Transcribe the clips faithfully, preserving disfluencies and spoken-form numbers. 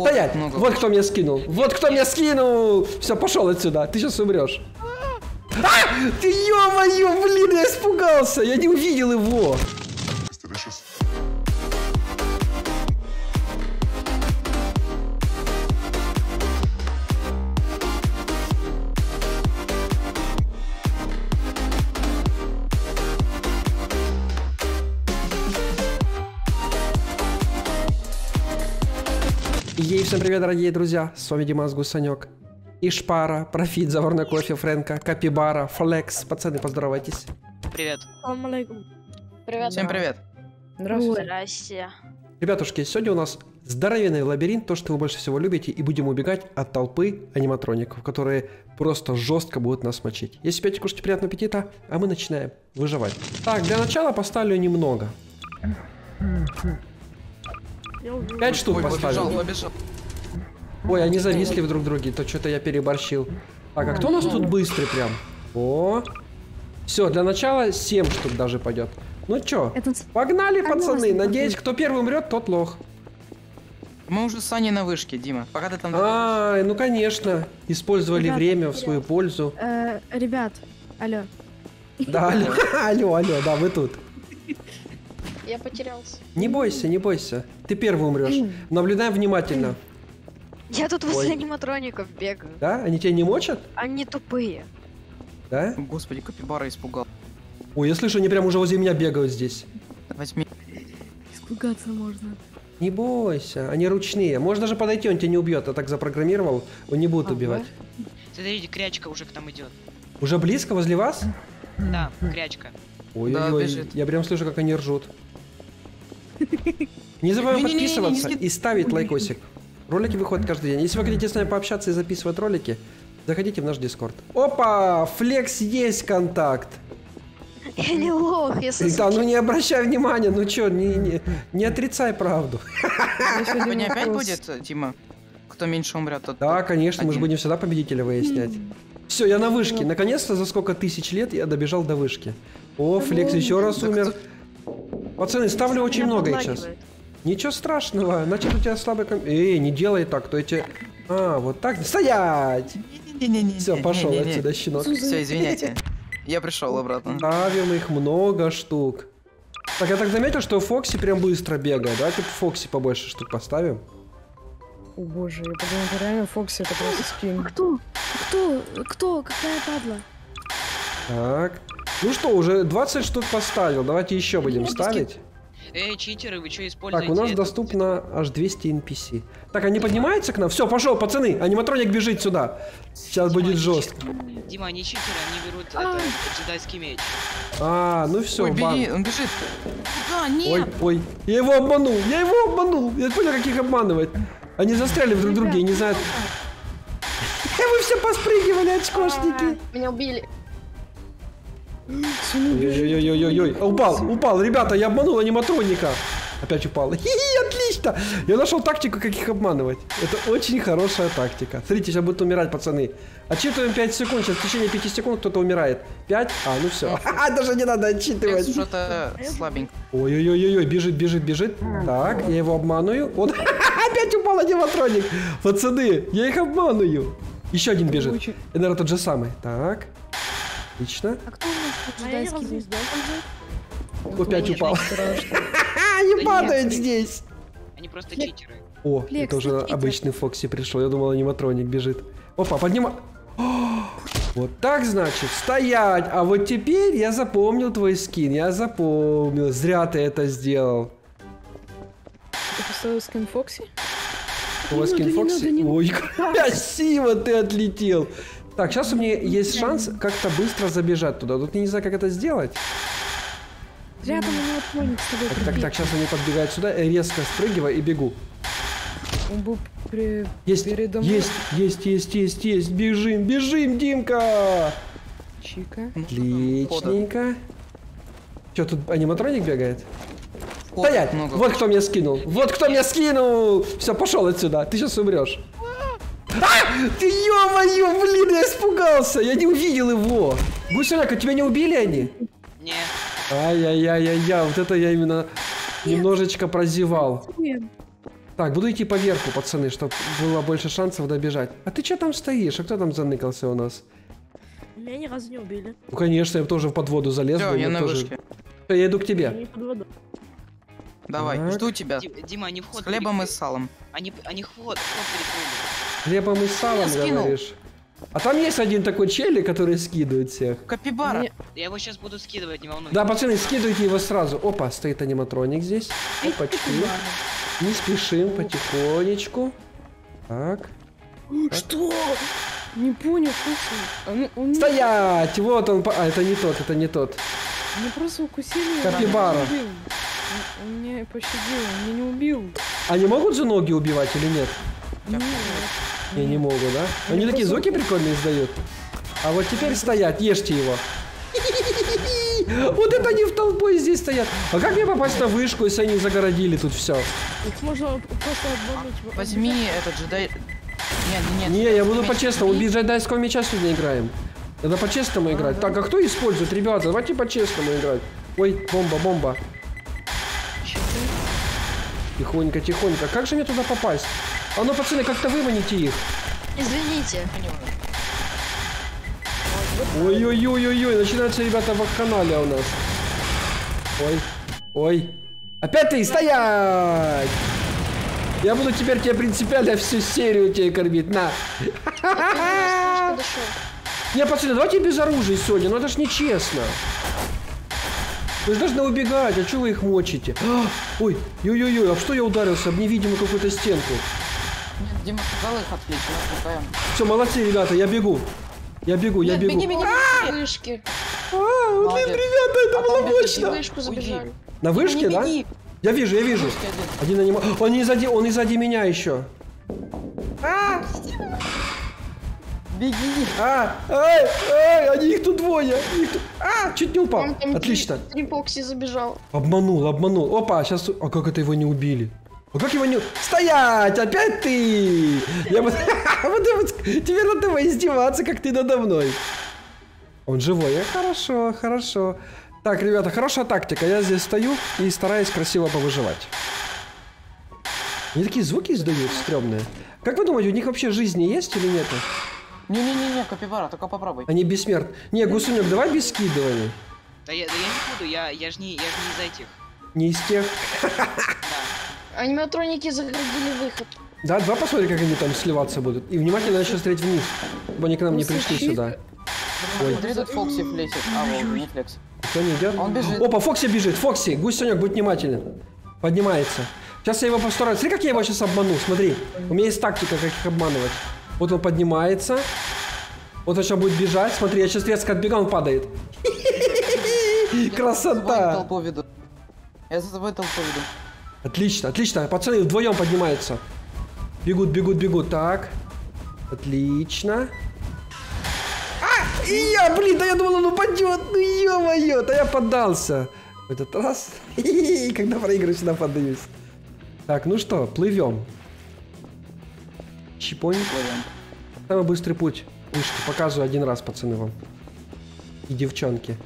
Стоять! Много. Вот кто мне скинул! Вот кто мне скинул! Все, пошел отсюда! Ты сейчас умрешь! А! Ты ё-моё, блин, я испугался! Я не увидел его! Ей всем привет, дорогие друзья, с вами Димас Гусанек, Ишпара, Профит, Заварной кофе, Френка, Капибара, Флекс, пацаны, поздоровайтесь. Привет. Привет. Всем привет. Здравствуйте. Здравствуйте. Ребятушки, сегодня у нас здоровенный лабиринт, то, что вы больше всего любите, и будем убегать от толпы аниматроников, которые просто жестко будут нас мочить. Если пьете, кушайте, приятного аппетита, а мы начинаем выживать. Так, для начала поставлю немного. Пять штук. Ой, поставил. Побежал, побежал. Ой, они зависли друг друге, то что-то я переборщил. Так, а кто у нас тут быстрый прям? О, все, для начала семь штук даже пойдет. Ну чё, погнали, пацаны. Надеюсь, кто первый умрет, тот лох. Мы уже с Аней на вышке, Дима. Пока ты там. А, ну конечно, использовали время в свою пользу. Ребят, алло. Да, алло, алло, да, вы тут. Я потерялся. Не бойся, не бойся. Ты первый умрешь. Наблюдаем внимательно. Я тут возле аниматроников бегаю. Да? Они тебя не мочат? Они тупые. Да? Господи, капибара испугал. Ой, я слышу, они прям уже возле меня бегают здесь. Возьми. Испугаться можно. Не бойся, они ручные. Можно даже подойти, он тебя не убьет. Я так запрограммировал, он не будет ага. убивать. Смотрите, крячка уже к нам идет. Уже близко, возле вас? Да, крячка. Ой, да, ой, ой. Я прям слышу, как они ржут. Не забываем подписываться и ставить лайкосик. Ролики выходят каждый день. Если вы хотите с нами пообщаться и записывать ролики, заходите в наш Discord. Опа! Флекс есть контакт. Я не лох, я слышу. Да, ну не обращай внимания, ну чё, не, не, не отрицай правду. Сегодня опять будет, Дима? Кто меньше умрет, тот... Да, конечно, мы же будем всегда победителя выяснять. Все, я на вышке. Наконец-то за сколько тысяч лет я добежал до вышки. О, Флекс еще раз умер. Пацаны, ставлю очень много сейчас. Ничего страшного, значит у тебя слабый комп... Эй, не делай так, то эти... А, вот так... Стоять! Все, пошел отсюда, щенок. Все, извиняйте. Я пришел обратно. Ставим их много штук. Так, я так заметил, что Фокси прям быстро бегает. Давайте Фокси побольше штук поставим. О боже, я подумал, это реально Фокси, это просто скин. Кто? Кто? Кто? Какая падла? Так... Ну что, уже двадцать штук поставил, давайте еще будем ставить. Эй, читеры, вы что используете? Так, у нас доступно аж двести эн пи си. Так, они поднимаются к нам? Все, пошел, пацаны, аниматроник бежит сюда. Сейчас будет жестко. Дима, они читеры, они берут этот джедайский меч. А, ну все, бан. Ой, бери, он бежит. Куда? Нет. Ой, ой, я его обманул, я его обманул. Я понял, как их обманывать. Они застряли друг в друге и не знают. Вы все поспрыгивали, очкошники. Меня убили. Ой-ой-ой-ой-ой-ой, упал, упал, ребята, я обманул аниматроника. Опять упал. Хи-хи, отлично! Я нашел тактику, как их обманывать. Это очень хорошая тактика. Смотрите, сейчас будут умирать, пацаны. Отчитываем пять секунд, сейчас в течение пяти секунд кто-то умирает. пять, а, ну все. А, даже не надо отчитывать. Что-то слабенько. Ой-ой-ой-ой, бежит, бежит, бежит. Так, я его обманываю. Он опять упал аниматроник. Пацаны, я их обманываю. Еще один бежит. Это, наверное, тот же самый. Так. Отлично. А кто у нас тут джедайский? Опять упал. Они падают здесь. Они просто читеры. О, это уже обычный Фокси пришел. Я думал, аниматроник бежит. Опа, поднимай. Вот так, значит, стоять. А вот теперь я запомнил твой скин. Я запомнил. Зря ты это сделал. Ты поставил скин Фокси? Твой скин Фокси? Ой, красиво ты отлетел. Так, сейчас у меня есть шанс как-то быстро забежать туда. Тут я не знаю, как это сделать. Рядом у него отклонник с тобой. Так, так, так, сейчас они подбегают сюда, резко спрыгиваю и бегу. Он был при... Есть, передо мной. Есть, есть, есть, есть, есть. Бежим, бежим, Димка! Чика. Отличненько. Че, тут аниматроник бегает? О, стоять! Много. Вот кто меня скинул. Вот кто меня скинул! Все, пошел отсюда, ты сейчас умрешь. А! Ты, ё-моё, блин, я испугался! Я не увидел его! Гусяляка, тебя не убили они? Нет. Ай-яй-яй-яй-яй, вот это я именно Нет. немножечко прозевал. Нет. Так, буду идти поверху, пацаны, чтобы было больше шансов добежать. А ты что там стоишь? А кто там заныкался у нас? Меня ни разу не убили. Ну, конечно, я тоже в подводу залез. Все, я на тоже... вышке. Я иду к тебе. Давай, так. Жду тебя. Дима, они вход с хлебом перекрыли. И салом. Они, они вход, вход перекрыли. С хлебом и салом, скинул. Говоришь? А там есть один такой челик, который скидывает всех. Капибара. Мне... Я его сейчас буду скидывать, не волнуйтесь. Да, пацаны, скидывайте его сразу. Опа, стоит аниматроник здесь. Опачки. Не спешим, потихонечку. Так. Что? Не понял, слушай. Он, он... Стоять! Вот он. А, это не тот, это не тот. Меня просто укусили. Капибара. Он меня пощадил, он меня не убил. Они могут же ноги убивать или нет? Нет. Я не могу, да? Они, Они такие звуки укус... прикольные издают. А вот теперь стоять, ешьте его. Вот это они в толпой здесь стоят. А как мне попасть на вышку, если они загородили тут все? Их можно просто обмануть. Возьми этот же, дай... Не, не, не. Не, я буду по-честному. Без джедайского мяча сегодня играем. Надо по-честному играть. Так, а кто использует, ребята? Давайте по-честному играть. Ой, бомба, бомба. Тихонько, тихонько. Как же мне туда попасть? А ну, пацаны, как-то выманите их. Извините. Ой-ой-ой-ой-ой, начинаются, ребята, вакханалия у нас. Ой, ой. Опять ты, стоять! Я буду теперь тебе принципиально всю серию тебе кормить, на. Не, пацаны, давайте без оружия сегодня, ну это ж нечестно. Вы же должны убегать, а чего вы их мочите? Ой, ой-ой-ой, а что я ударился об невидимую какую-то стенку? Нет, Дима сказал их отвлечь, мы отвлекаем. Все, молодцы, ребята, я бегу. Я бегу, я бегу. Нет, беги, беги, беги, вышки. А, блин, ребята, это было мощно. На вышке, да? Я вижу, я вижу. Один анима... Он не сзади, он и сзади меня еще. А! Беги. А, ай, ай, они их тут двое. Их тут... А, чуть не упал. Отлично. Трипокси забежал. Обманул, обманул. Опа, сейчас... А как это его не убили? А как его не... Стоять, опять ты! Я буду... Тебе надо издеваться, как ты надо мной. Он живой. Хорошо, хорошо. Так, ребята, хорошая тактика. Я здесь стою и стараюсь красиво повыживать. Они такие звуки издают стрёмные. Как вы думаете, у них вообще жизни есть или нет? Не-не-не, капибара, только попробуй. Они бессмертны. Не, гусунёк, давай без скидывания. Да я, да я не буду, я, я же не, не из этих. Не из тех? Аниматроники заградили выход. Да, два посмотри, как они там сливаться будут. И внимательно надо сейчас стрелять вниз, чтобы они к нам не пришли сюда. Смотри, тут Фокси флесит. А, вот, не флекс. Кто не идет? Он бежит. Опа, Фокси бежит. Фокси, гусенек, будь внимателен. Поднимается. Сейчас я его постараюсь. Смотри, как я его сейчас обманул. Смотри. У меня есть тактика, как их обманывать. Вот он поднимается. Вот он сейчас будет бежать. Смотри, я сейчас резко отбегаю, он падает. Красота. Я за тобой толпу веду. Отлично, отлично. Пацаны вдвоем поднимаются. Бегут, бегут, бегут. Так. Отлично. И я, блин, да я думал, он упадет. Ну ё-моё, да я поддался. В этот раз, когда проигрываю, всегда поддаюсь. Так, ну что, плывем. Чипонь. Самый быстрый путь. Вышки, показываю один раз, пацаны, вам. И девчонки.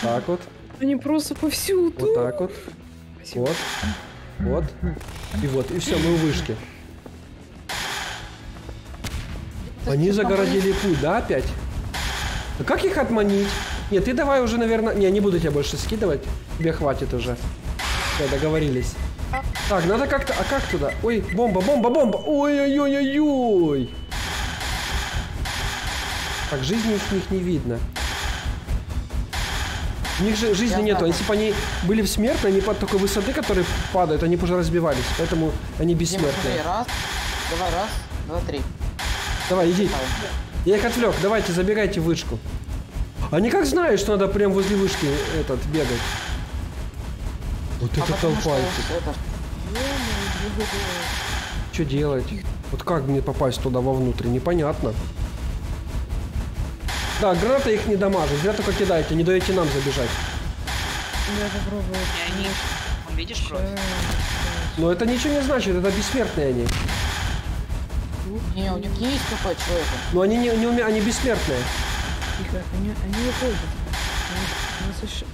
Так вот. Они просто повсюду. Вот так вот. Спасибо. Вот. Вот. И вот. И все, мы у вышки. Они загородили путь, да, опять? А как их отманить? Нет, ты давай уже, наверное... Не, не буду тебя больше скидывать. Тебе хватит уже. Все, договорились. Так, надо как-то... А как туда? Ой, бомба, бомба, бомба! Ой-ой-ой-ой-ой! Так, жизни у них не видно. У них же жизни нету. Если бы они были бессмертны, они под такой высоты, которые падают, они бы уже разбивались. Поэтому они бессмертные. Раз, два, раз, два, три. Давай, иди. Я их отвлек. Давайте, забегайте в вышку. Они как знают, что надо прям возле вышки этот бегать. Вот а это толпа. Это... Что делать? Вот как мне попасть туда вовнутрь? Непонятно. Да, граната их не дамажит. Зря только кидайте, не даете нам забежать. Я попробую. И они... Он, видишь, кровь? Но это ничего не значит, это бессмертные они. Не, у них есть купать человека. Но они не, не умеют, они бессмертные. Тихо, они, они уходят.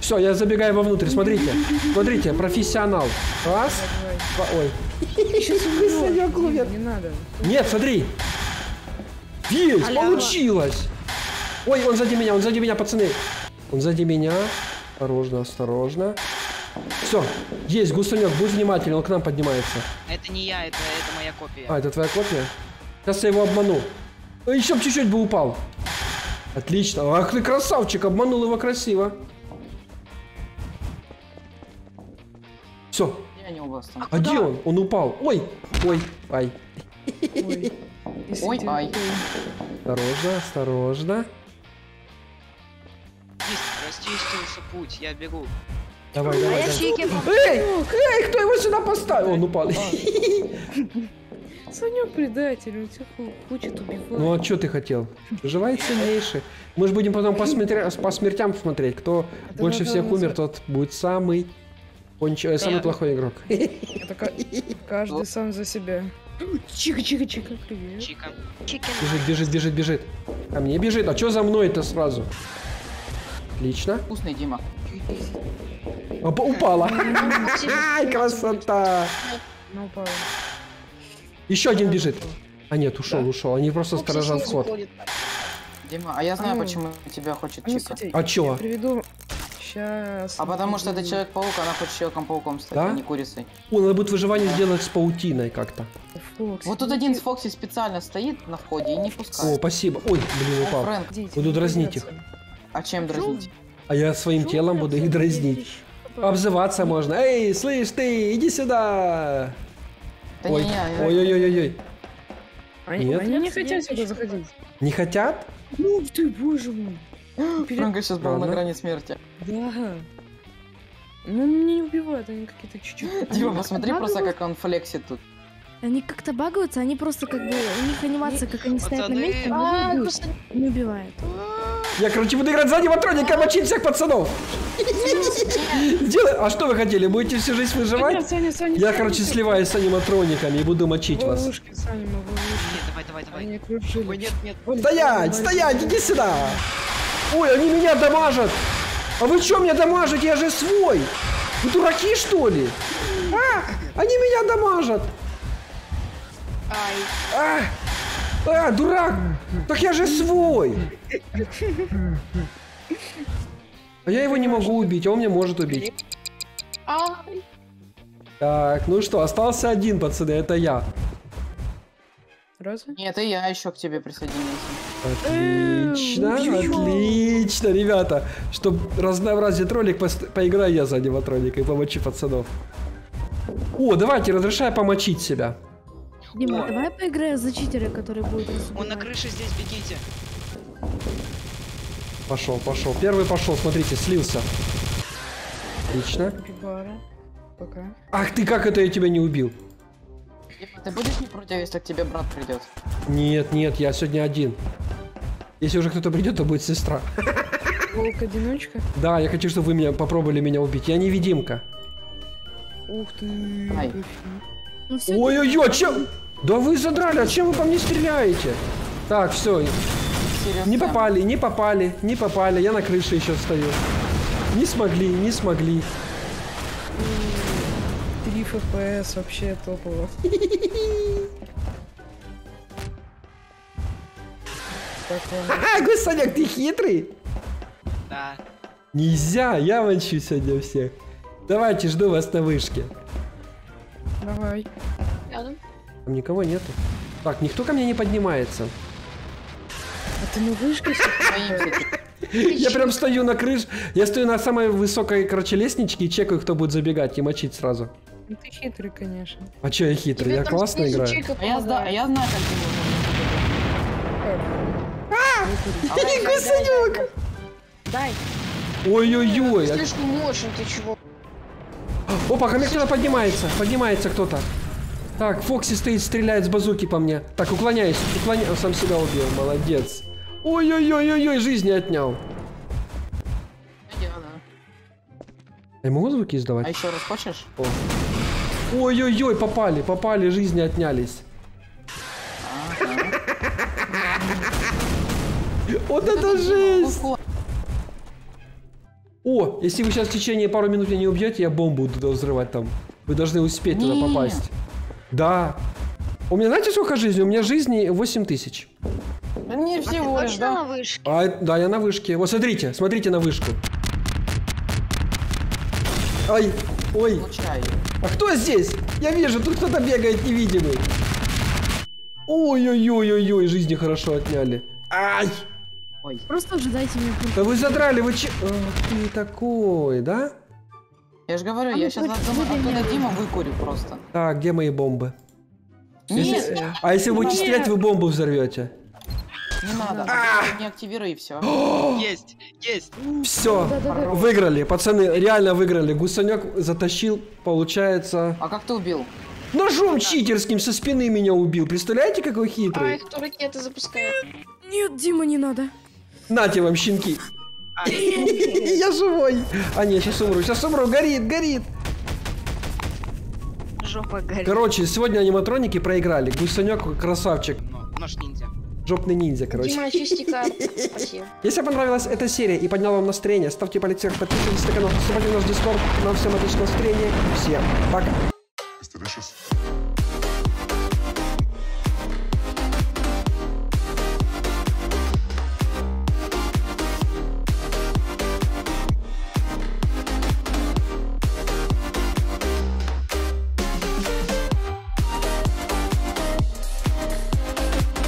Все, я забегаю вовнутрь, смотрите. Смотрите, профессионал. Раз, два, ой. Сейчас не надо. Нет, смотри. Есть, получилось. Ой, он сзади меня, он сзади меня, пацаны. Он сзади меня. Осторожно, осторожно. Все, есть, гусанек, будь внимателен, он к нам поднимается. Это не я, это, это моя копия. А, это твоя копия? Сейчас я его обману. Еще бы чуть-чуть бы упал. Отлично, ах ты красавчик, обманул его красиво. Все. А, а где он? Он упал. Ой, ой, ай. Ой, ой, ай. Осторожно, осторожно. Расчистился путь, я бегу. Давай, а давай, давай. Эй, эй, кто его сюда поставил? Он упал. Санек предатель, он всех хочет убивать. Ну а что ты хотел? Живай сильнейший. Мы же будем потом по, смертя... по смертям смотреть. Кто это больше всех назвать. Умер, тот будет самый конч... самый Понятно. Плохой игрок. Это каждый сам за себя. Чика, чика, чика, привет. Чика. Бежит, бежит, бежит, бежит. А мне бежит. А что за мной-то сразу? Отлично. Вкусный, Дима. Опа, упала. Ай, красота. Еще один бежит. А нет, ушел, ушел. Они просто сторожат вход. Дима, а я знаю, почему тебя хочет Чика. А чего? А потому что это Человек-паук, она хочет Человеком-пауком стать, а не курицей. О, надо будет выживание сделать с паутиной как-то. Вот тут один с Фокси специально стоит на входе и не пускает. О, спасибо. Ой, блин, упал. Буду дразнить их. А чем дразнить? А я своим Шум, телом буду их дразнить. Обзываться можно. Эй, слышь ты, иди сюда. Да ой, ой-ой-ой-ой. Они, они не хотят сюда заходить. Не хотят? Ну ты, боже мой. Франко сейчас был на грани смерти. Да. Ну не убивают, они какие-то чуть-чуть. Дима, посмотри просто, как он флексит тут. Они как-то багаются, они просто как бы... У них анимация, как они стоят на месте, не убивают. Я, короче, буду играть за аниматроника, мочить всех пацанов. А что вы хотели? Будете всю жизнь выживать? Я, короче, сливаюсь с аниматрониками и буду мочить вас. Давай, давай, давай. Стоять, стоять, иди сюда. Ой, они меня дамажат. А вы что меня дамажите? Я же свой. Вы дураки, что ли? А, они меня дамажат. А, а, дурак. Так я же свой. А я его не могу убить, а он меня может убить. Так, ну что, остался один, пацаны, это я. Роза? Нет, и я еще к тебе присоединился. Отлично, отлично, ребята. Чтобы разнообразить ролик, поиграю я за аниматроника и помочи пацанов. О, давайте, разрешаю помочить себя. Дима, давай поиграем за читера, который будет... Он на крыше, здесь бегите. Пошел, пошел. Первый пошел, смотрите, слился. Отлично. Пока. Ах ты, как это я тебя не убил? Дима, ты будешь не против, если к тебе брат придет? Нет, нет, я сегодня один. Если уже кто-то придет, то будет сестра. Волк-одиночка? Да, я хочу, чтобы вы меня попробовали меня убить. Я невидимка. Ух ты. Ой-ой-ой, чем? Да вы задрали, а чем вы по мне стреляете? Так, все. Серьезно? Не попали, не попали, не попали. Я на крыше еще стою. Не смогли, не смогли. три эф пи эс вообще топово. Ха-ха, Гусанек, ты хитрый? Да. Нельзя, я мочу сегодня всех. Давайте, жду вас на вышке. Давай. Рядом. Там никого нету. Так, никто ко мне не поднимается. А ты на вышке стоишь? Я прям стою на крыше. Я стою на самой высокой, короче, лестничке и чекаю, кто будет забегать и мочить сразу. Ну ты хитрый, конечно. А че я хитрый? Я классно играю. А я знаю, как ты можешь. Гусанек! Дай. Ой-ой-ой. Ты слишком мощный, ты чего? Опа, ко мне кто-то поднимается, поднимается кто-то. Так, Фокси стоит, стреляет с базуки по мне. Так, уклоняюсь, уклоняюсь, сам себя убил, молодец. Ой-ой-ой-ой-ой, жизни отнял. Я могу звуки издавать? А еще раз хочешь? Ой-ой-ой, попали, попали, жизни отнялись. Вот это жизнь! О, если вы сейчас в течение пару минут меня не убьете, я бомбу буду взрывать там. Вы должны успеть не. туда попасть. Да. У меня, знаете, сколько жизни? У меня жизни восемь тысяч. Мне всего а лишь, да? На вышке? А, да, я на вышке. Вот, смотрите, смотрите на вышку. Ай, ой. Получаю. А кто здесь? Я вижу, тут кто-то бегает невидимый. Ой-ой-ой-ой-ой, жизни хорошо отняли. Ай! Ой. Просто уже дайте мне... Да вы задрали, вы че... Ах, ты такой, да? Я же говорю, а я сейчас задумал, оттуда Дима выкурю просто. Так, где мои бомбы? Нет, если... А если будете стрелять, вы бомбу взорвете. Не надо, не активируй, и все. Есть, есть. Все, выиграли, пацаны, реально выиграли. Гусанек затащил, получается. А как ты убил? Ножом читерским со спины меня убил. Представляете, какой хитрый? Ай, кто ракеты запускает? Нет, Дима, не надо. Нате вам, щенки. Я живой. А нет, сейчас умру, сейчас умру, горит, горит. Жопа горит. Короче, сегодня аниматроники проиграли. Гусанек красавчик. Наш ниндзя. Жопный ниндзя, короче. Дима, чисти карту. Спасибо. Если понравилась эта серия и подняла вам настроение, ставьте палец вверх, подписывайтесь на канал, вступайте в наш Discord. Нам всем отличного настроения. Всем пока.